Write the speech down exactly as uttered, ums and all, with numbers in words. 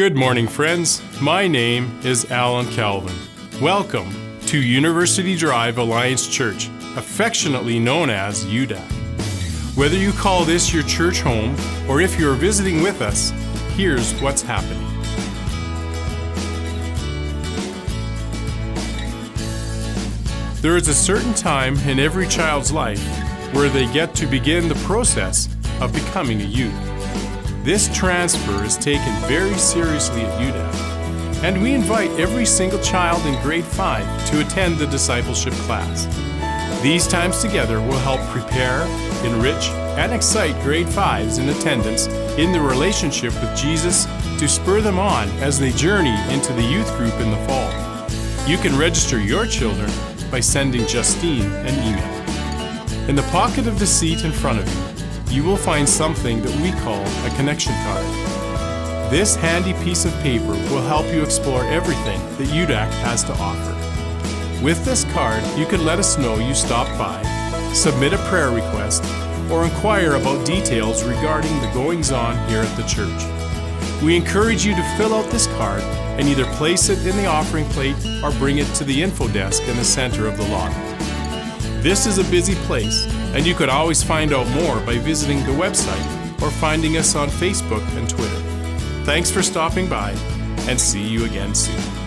Good morning, friends. My name is Alan Calvin. Welcome to University Drive Alliance Church, affectionately known as U D A C. Whether you call this your church home or if you're visiting with us, here's what's happening. There is a certain time in every child's life where they get to begin the process of becoming a youth. This transfer is taken very seriously at U D A C, and we invite every single child in grade five to attend the discipleship class. These times together will help prepare, enrich, and excite grade fives in attendance in the relationship with Jesus to spur them on as they journey into the youth group in the fall. You can register your children by sending Justine an email. In the pocket of the seat in front of you, you will find something that we call a connection card. This handy piece of paper will help you explore everything that U D A C has to offer. With this card, you can let us know you stopped by, submit a prayer request, or inquire about details regarding the goings-on here at the church. We encourage you to fill out this card and either place it in the offering plate or bring it to the info desk in the center of the lobby. This is a busy place, and you could always find out more by visiting the website or finding us on Facebook and Twitter. Thanks for stopping by, and see you again soon.